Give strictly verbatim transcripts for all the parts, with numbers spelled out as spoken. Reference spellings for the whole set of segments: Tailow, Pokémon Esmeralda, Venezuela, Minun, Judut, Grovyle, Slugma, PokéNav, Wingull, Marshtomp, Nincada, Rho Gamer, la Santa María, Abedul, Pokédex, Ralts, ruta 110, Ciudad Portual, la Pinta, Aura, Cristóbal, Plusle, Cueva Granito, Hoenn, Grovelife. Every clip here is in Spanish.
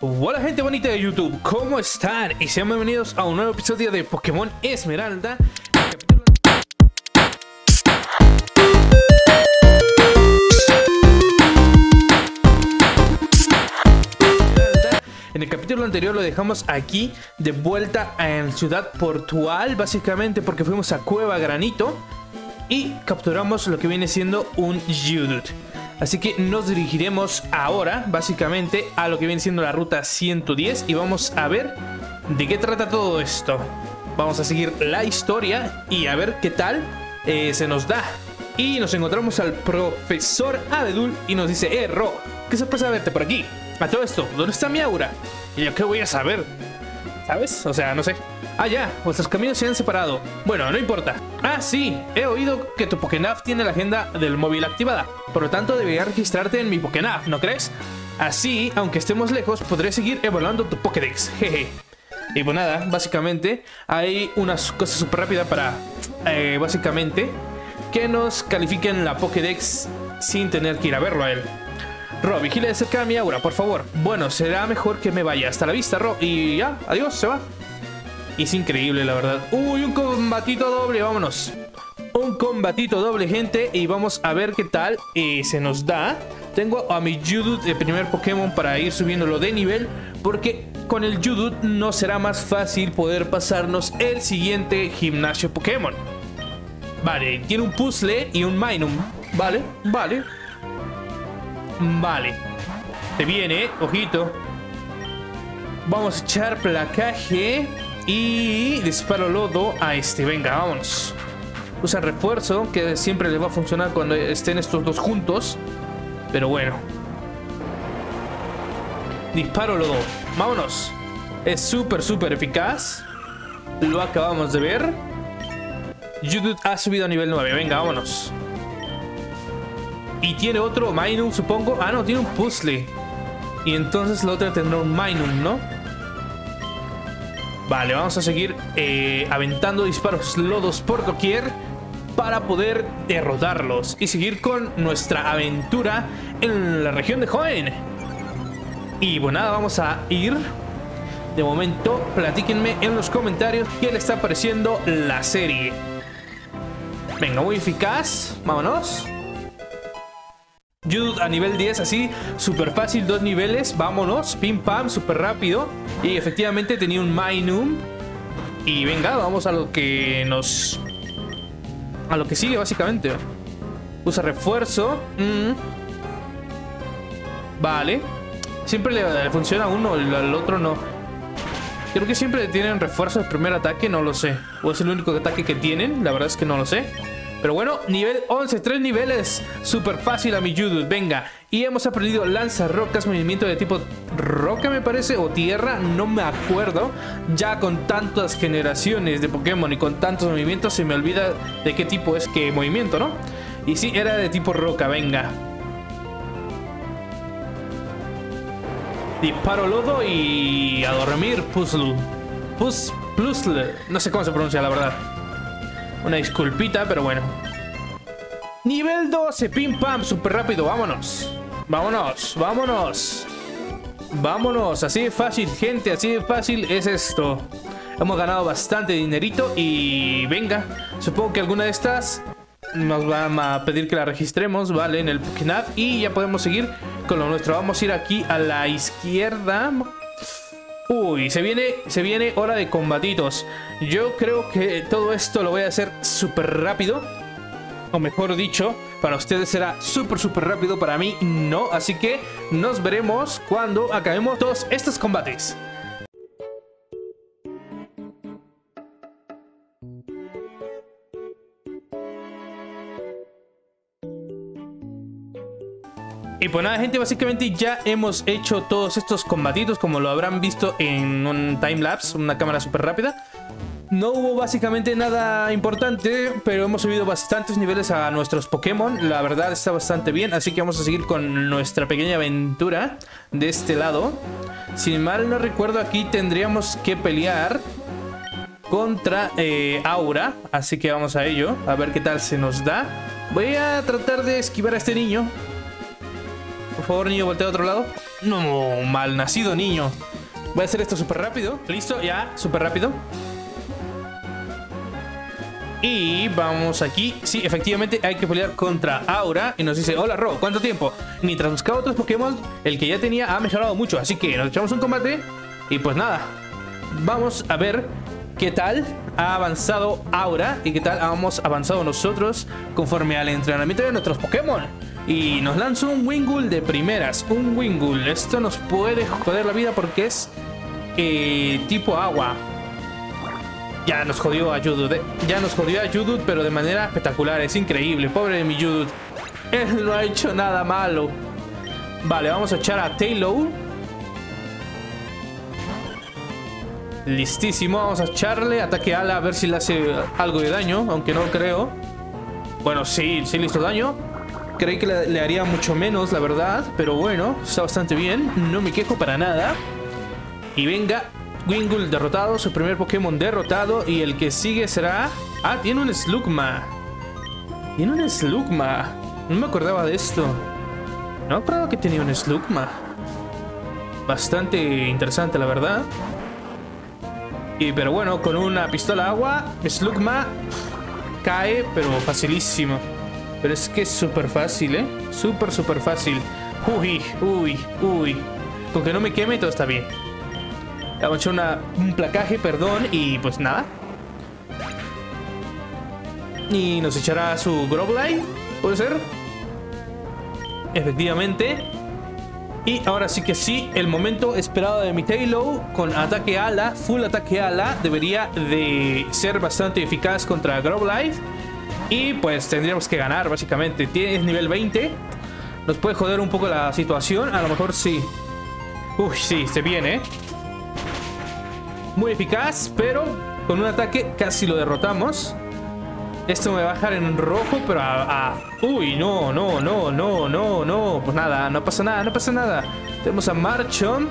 Hola gente bonita de YouTube, ¿cómo están? Y sean bienvenidos a un nuevo episodio de Pokémon Esmeralda. En el capítulo anterior lo dejamos aquí, de vuelta en Ciudad Portual, básicamente porque fuimos a Cueva Granito y capturamos lo que viene siendo un Judut. Así que nos dirigiremos ahora, básicamente, a lo que viene siendo la ruta ciento diez y vamos a ver de qué trata todo esto. Vamos a seguir la historia y a ver qué tal eh, se nos da. Y nos encontramos al profesor Abedul y nos dice: "Eh, Rho, qué sorpresa verte por aquí. A todo esto, ¿dónde está mi Aura?". Y yo, ¿qué voy a saber? ¿Sabes? O sea, no sé. Ah, ya, vuestros caminos se han separado. Bueno, no importa. Ah, sí, he oído que tu PokéNav tiene la agenda del móvil activada. Por lo tanto, debería registrarte en mi PokéNav, ¿no crees? Así, aunque estemos lejos, podré seguir evaluando tu Pokédex. Jeje. Y pues nada, básicamente, hay unas cosas súper rápidas para, eh, básicamente, que nos califiquen la Pokédex sin tener que ir a verlo a él. Rho, vigila de cerca a mi Aura, por favor. Bueno, será mejor que me vaya. Hasta la vista, Rho. Y ya, adiós, se va. Es increíble, la verdad. Uy, un combatito doble, vámonos. Un combatito doble, gente. Y vamos a ver qué tal eh, se nos da. Tengo a mi Judut, el primer Pokémon, para ir subiéndolo de nivel, porque con el Judut no será más fácil poder pasarnos el siguiente gimnasio Pokémon. Vale, tiene un Plusle y un Minun. Vale, vale. Vale, te viene, ¿eh? Ojito. Vamos a echar placaje y disparo lodo a este. Venga, vámonos. Usa refuerzo, que siempre les va a funcionar cuando estén estos dos juntos. Pero bueno, disparo lodo, vámonos. Es súper, súper eficaz. Lo acabamos de ver. Judut ha subido a nivel nueve, venga, vámonos. Y tiene otro Minun, supongo. Ah, no, tiene un Plusle. Y entonces la otra tendrá un Minun, ¿no? Vale, vamos a seguir eh, aventando disparos lodos por doquier para poder derrotarlos y seguir con nuestra aventura en la región de Hoenn. Y bueno, nada, vamos a ir. De momento, platíquenme en los comentarios qué le está pareciendo la serie. Venga, muy eficaz. Vámonos. Judut a nivel diez, así, súper fácil, dos niveles, vámonos, pim pam, súper rápido. Y efectivamente tenía un Minun. Y venga, vamos a lo que nos... a lo que sigue, básicamente. Usa refuerzo. mm. Vale. Siempre le, le funciona a uno, al otro no. Creo que siempre tienen refuerzo el primer ataque, no lo sé. O es el único ataque que tienen, la verdad es que no lo sé. Pero bueno, nivel once, tres niveles. Súper fácil a mi Judut, venga. Y hemos aprendido lanzarrocas, movimiento de tipo roca me parece, o tierra, no me acuerdo. Ya con tantas generaciones de Pokémon y con tantos movimientos se me olvida de qué tipo es que movimiento, ¿no? Y sí, era de tipo roca, venga. Disparo lodo y a dormir, Plusle. Pus, Plusle, no sé cómo se pronuncia la verdad. Una disculpita, pero bueno. Nivel doce, pim pam, súper rápido, vámonos. Vámonos, vámonos. Vámonos, así de fácil, gente, así de fácil es esto. Hemos ganado bastante dinerito y venga. Supongo que alguna de estas nos van a pedir que la registremos, vale, en el PokéNav. Y ya podemos seguir con lo nuestro. Vamos a ir aquí a la izquierda. Uy, se viene, se viene hora de combatitos. Yo creo que todo esto lo voy a hacer súper rápido. O mejor dicho, para ustedes será súper, súper rápido. Para mí, no. Así que nos veremos cuando acabemos todos estos combates. Y pues nada, gente, básicamente ya hemos hecho todos estos combatitos, como lo habrán visto en un timelapse, una cámara súper rápida. No hubo básicamente nada importante, pero hemos subido bastantes niveles a nuestros Pokémon. La verdad está bastante bien, así que vamos a seguir con nuestra pequeña aventura de este lado. Si mal no recuerdo, aquí tendríamos que pelear contra eh, Aura, así que vamos a ello, a ver qué tal se nos da. Voy a tratar de esquivar a este niño. Por favor, niño, voltea a otro lado. No, mal nacido niño. Voy a hacer esto súper rápido. Listo, ya, súper rápido. Y vamos aquí. Sí, efectivamente hay que pelear contra Aura. Y nos dice, hola Rho, ¿cuánto tiempo? Mientras buscaba otros Pokémon, el que ya tenía ha mejorado mucho. Así que nos echamos un combate. Y pues nada, vamos a ver qué tal ha avanzado Aura y qué tal hemos avanzado nosotros conforme al entrenamiento de nuestros Pokémon. Y nos lanza un Wingull de primeras. Un Wingull, esto nos puede joder la vida porque es eh, tipo agua. Ya nos jodió a Judut, eh. ya nos jodió a Judut, pero de manera espectacular, es increíble, pobre de mi Judut. Él no ha hecho nada malo. Vale, vamos a echar a Tailow. Listísimo, vamos a echarle ataque ala a ver si le hace algo de daño, aunque no creo. Bueno, sí, sí le hizo daño. Creí que le, le haría mucho menos, la verdad, pero bueno, está bastante bien, no me quejo para nada. Y venga, Wingull derrotado, su primer Pokémon derrotado. Y el que sigue será... Ah, tiene un Slugma. Tiene un Slugma. No me acordaba de esto. No creo que tenía un Slugma. Bastante interesante, la verdad. Y pero bueno, con una pistola agua, Slugma cae, pero facilísimo. Pero es que es súper fácil, ¿eh? Súper, súper fácil. Uy, uy, uy. Con que no me queme, todo está bien. Vamos a echar una, un placaje, perdón, y pues nada. Y nos echará su Grovyle, ¿puede ser? Efectivamente. Y ahora sí que sí, el momento esperado de mi Tailow con ataque ala, full ataque ala, debería de ser bastante eficaz contra Grovelife. Y pues tendríamos que ganar, básicamente. Tiene nivel veinte. Nos puede joder un poco la situación, a lo mejor sí. Uy, sí, se viene, ¿eh? Muy eficaz, pero con un ataque casi lo derrotamos. Esto me va a dejar en rojo, pero a, a... Uy, no, no, no, no, no, no. Pues nada, no pasa nada, no pasa nada. Tenemos a Marshtomp.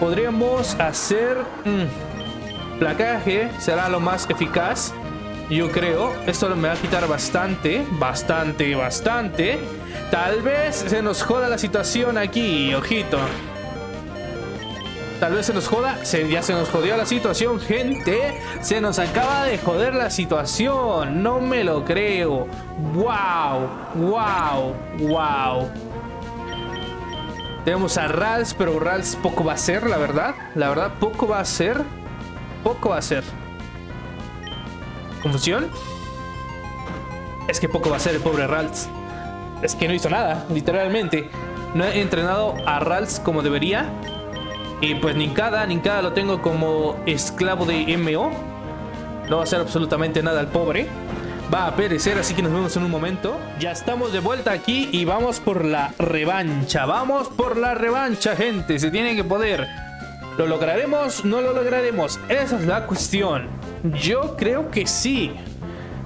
Podríamos hacer... Mmm, placaje será lo más eficaz, yo creo. Esto me va a quitar bastante, bastante, bastante. Tal vez se nos joda la situación aquí, ojito. Tal vez se nos joda, se, ya se nos jodió la situación, gente. Se nos acaba de joder la situación. No me lo creo. Wow, wow, wow. Tenemos a Ralts, pero Ralts poco va a hacer, la verdad. La verdad, poco va a hacer. Poco va a hacer. ¿Confusión? Es que poco va a hacer el pobre Ralts. Es que no hizo nada, literalmente. No he entrenado a Ralts como debería. Y pues Nincada, Nincada lo tengo como esclavo de M O. No va a hacer absolutamente nada al pobre. Va a perecer, así que nos vemos en un momento. Ya estamos de vuelta aquí y vamos por la revancha. Vamos por la revancha, gente. Se tiene que poder. ¿Lo lograremos? ¿No lo lograremos? Esa es la cuestión. Yo creo que sí.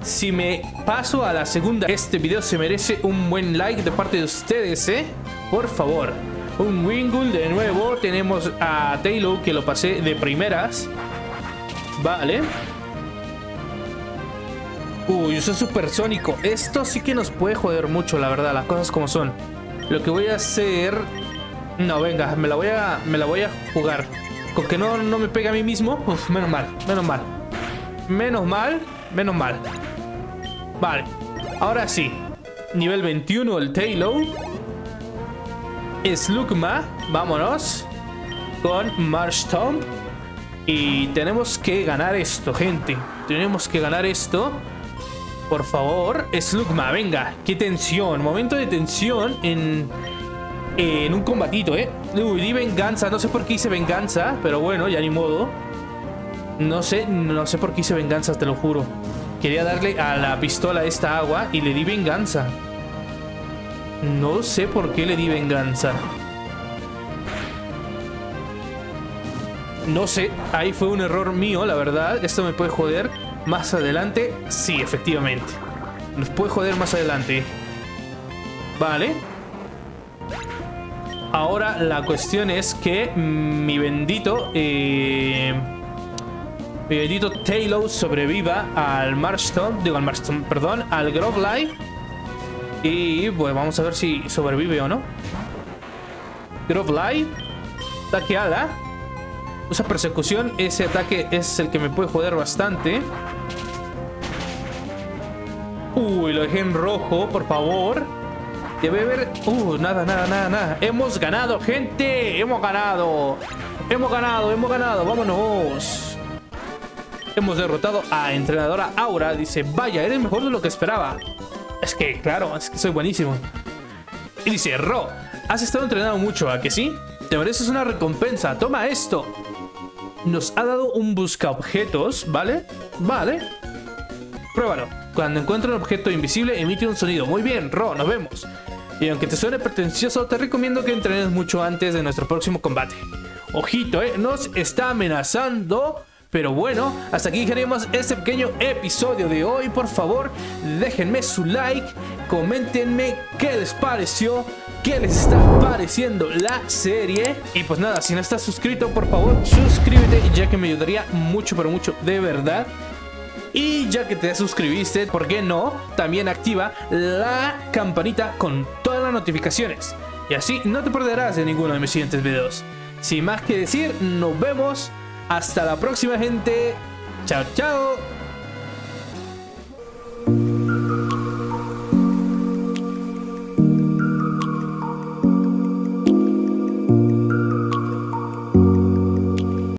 Si me paso a la segunda, este video se merece un buen like de parte de ustedes, ¿eh? Por favor. Un Wingull de nuevo. Tenemos a Tailow, que lo pasé de primeras. Vale. Uy, eso es supersónico. Esto sí que nos puede joder mucho, la verdad. Las cosas como son. Lo que voy a hacer... No, venga, me la voy a, me la voy a jugar. Con que no, no me pegue a mí mismo. Uf, menos mal, menos mal. Menos mal, menos mal. Vale, ahora sí. Nivel veintiuno el Tailow. Slugma, vámonos con Marshtomp. Y tenemos que ganar esto, gente. Tenemos que ganar esto. Por favor, Slugma, venga. Qué tensión, momento de tensión en, en un combatito, eh. Uy, di venganza, no sé por qué hice venganza. Pero bueno, ya ni modo. No sé, no sé por qué hice venganza, te lo juro. Quería darle a la pistola esta agua y le di venganza. No sé por qué le di venganza. No sé, ahí fue un error mío, la verdad. Esto me puede joder más adelante. Sí, efectivamente. Nos puede joder más adelante. Vale. Ahora la cuestión es que mi bendito... Eh, mi bendito Tailow sobreviva al Marshtomp. Digo, al Marshtomp, perdón. Al Grovelife. Y pues vamos a ver si sobrevive o no. Grovelife. Ataque ala. Usa persecución. Ese ataque es el que me puede joder bastante. Uy, lo dejé en rojo, por favor. Debe haber... Uh, nada, nada, nada, nada. Hemos ganado, gente. Hemos ganado. Hemos ganado, hemos ganado. Vámonos. Hemos derrotado a entrenadora Aura. Dice, vaya, eres mejor de lo que esperaba. Es que, claro, es que soy buenísimo. Y dice, Ro, has estado entrenado mucho, ¿a que sí? Te mereces una recompensa. Toma esto. Nos ha dado un buscaobjetos, ¿vale? Vale. Pruébalo. Cuando encuentra un objeto invisible, emite un sonido. Muy bien, Ro, nos vemos. Y aunque te suene pretencioso, te recomiendo que entrenes mucho antes de nuestro próximo combate. Ojito, eh, nos está amenazando. Pero bueno, hasta aquí dejaremos este pequeño episodio de hoy. Por favor, déjenme su like, coméntenme qué les pareció, qué les está pareciendo la serie. Y pues nada, si no estás suscrito, por favor, suscríbete, ya que me ayudaría mucho, pero mucho, de verdad. Y ya que te suscribiste, ¿por qué no? También activa la campanita con todas las notificaciones. Y así no te perderás de ninguno de mis siguientes videos. Sin más que decir, nos vemos. Hasta la próxima, gente. Chao, chao.